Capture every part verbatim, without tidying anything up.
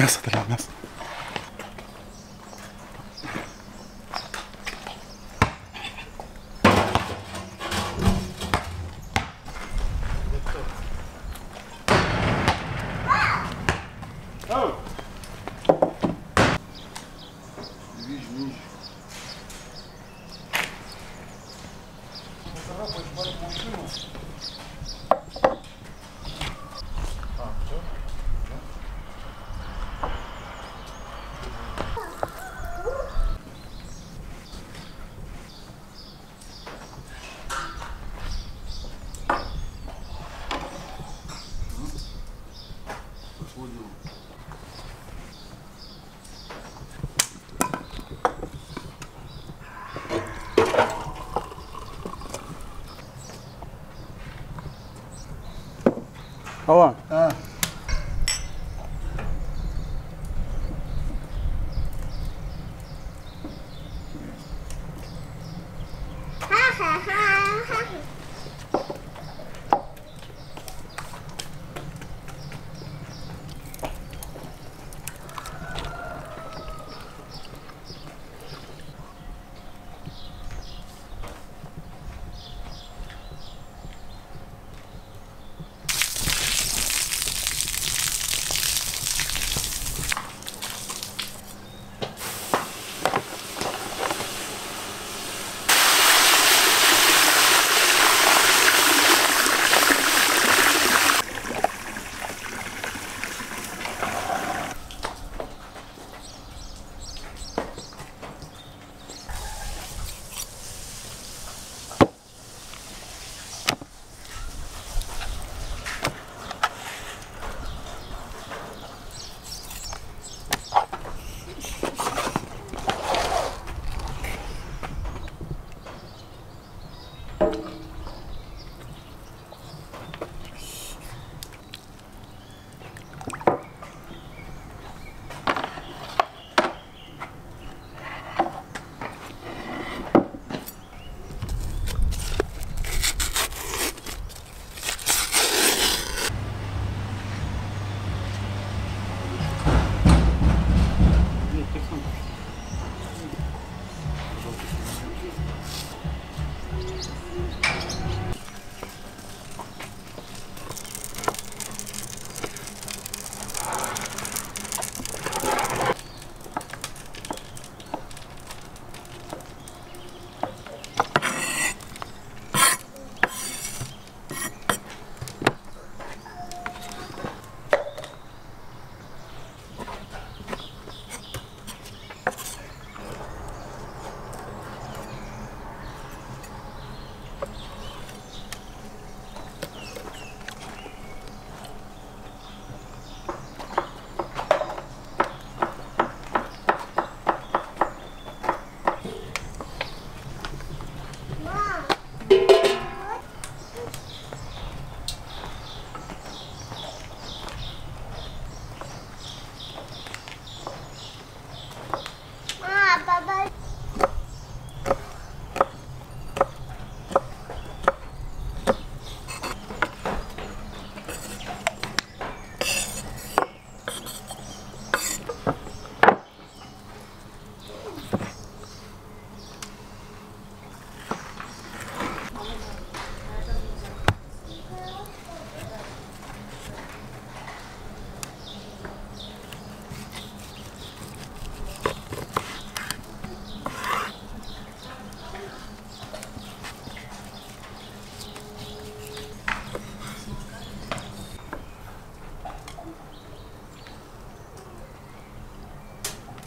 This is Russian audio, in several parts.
Мясо, да, мясо. Алло. А.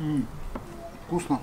Ммм, вкусно.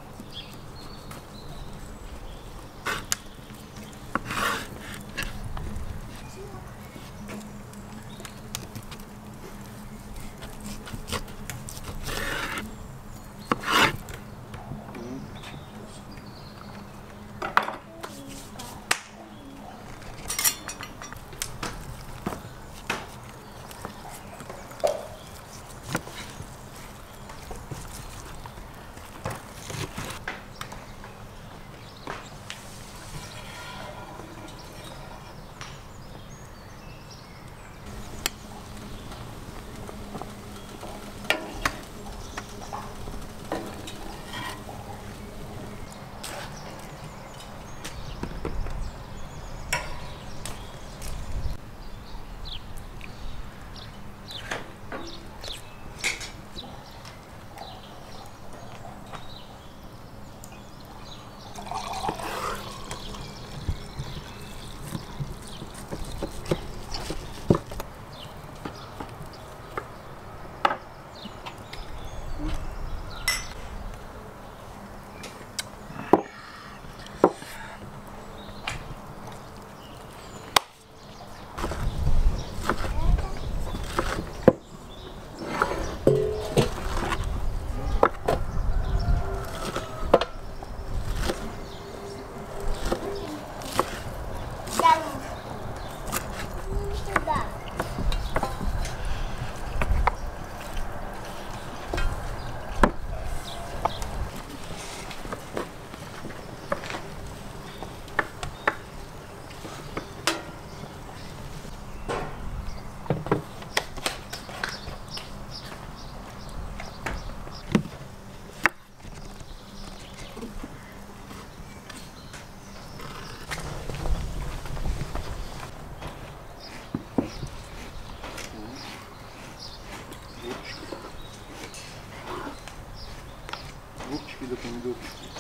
Лупчики до помидорчики.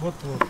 Вот, вот.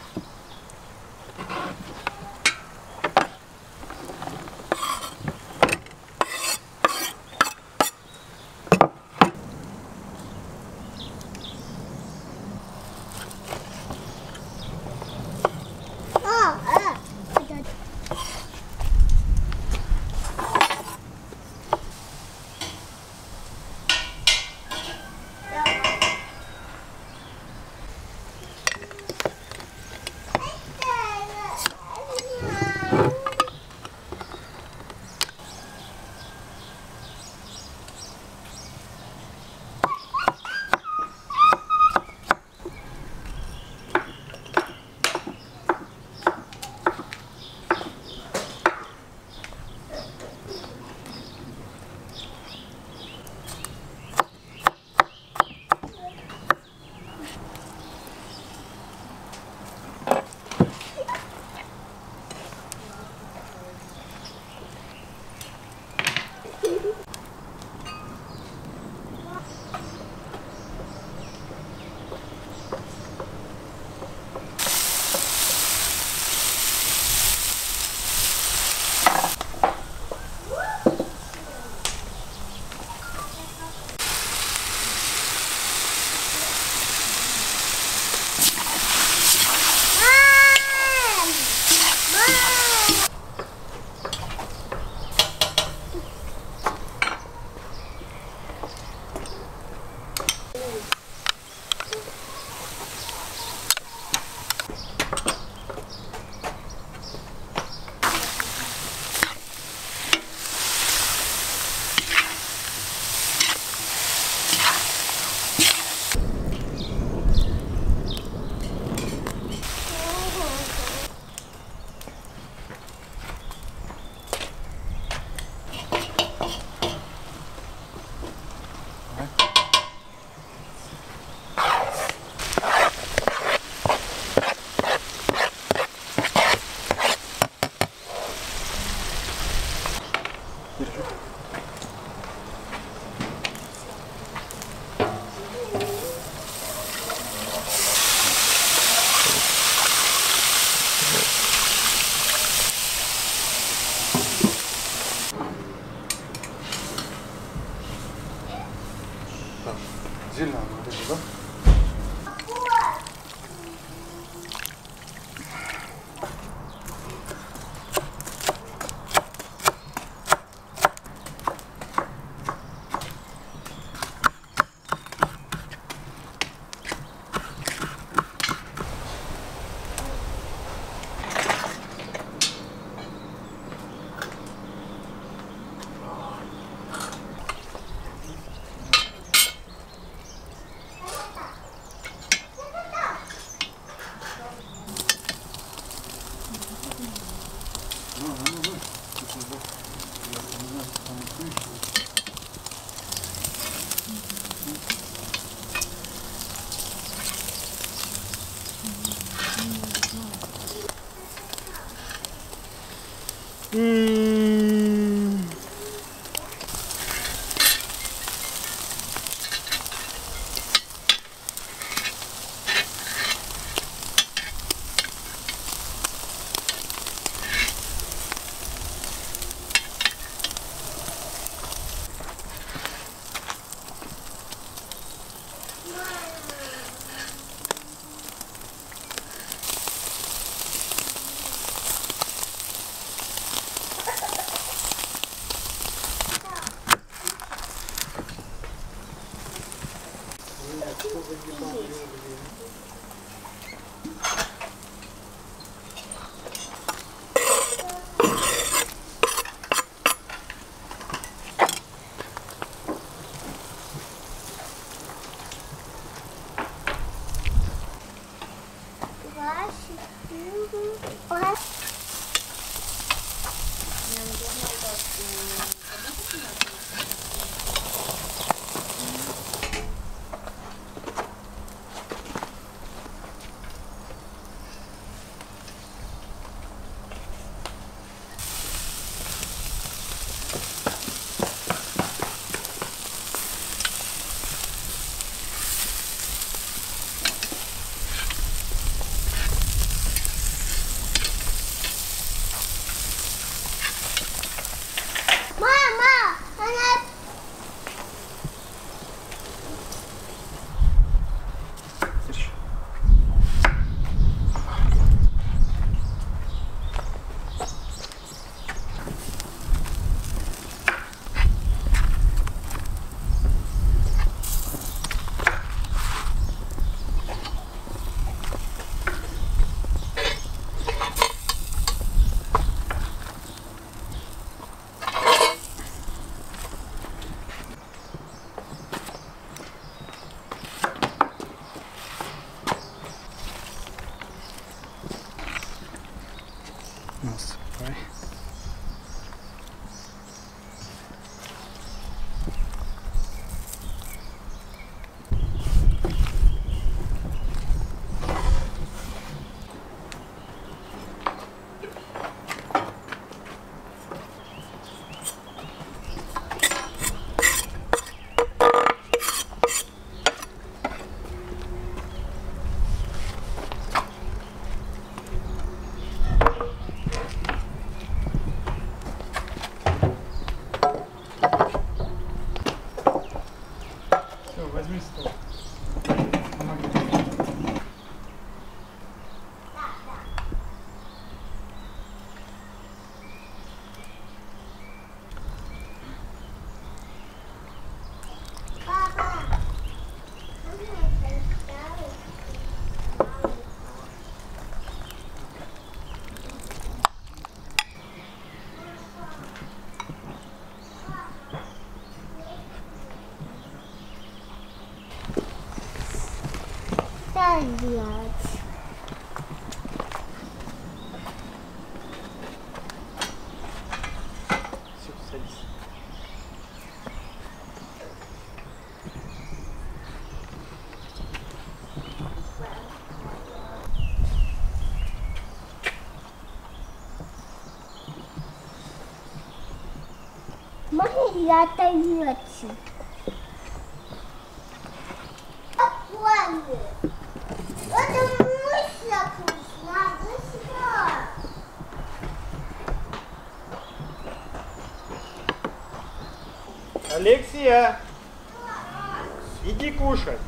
Отдельно она вот эта, да? zbijać. Może ja tej leci. Алексия, иди кушать.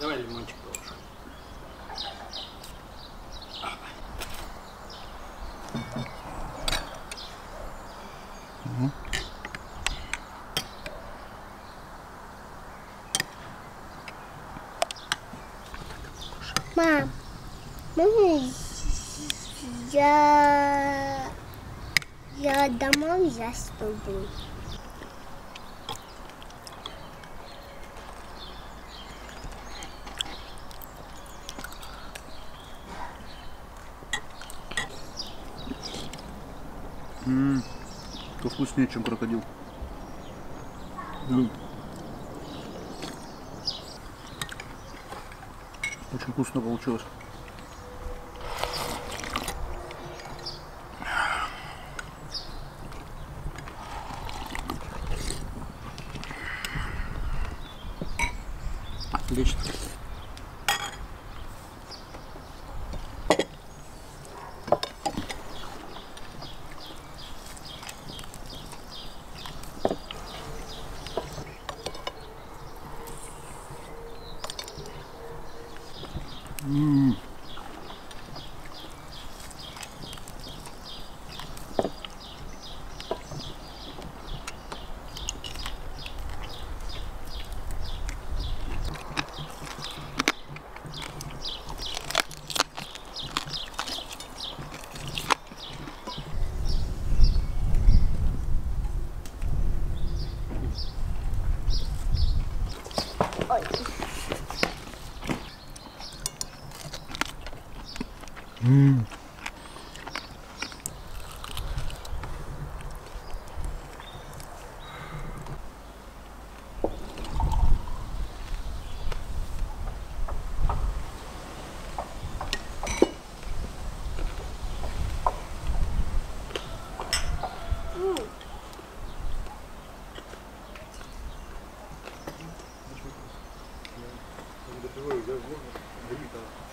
Давай лимончик положим. Мам, можно я, я домой за тобой? Ммм, то вкуснее, чем крокодил. М-м. Очень вкусно получилось. Отлично. Ммм. Ой. Ммм. Давай, я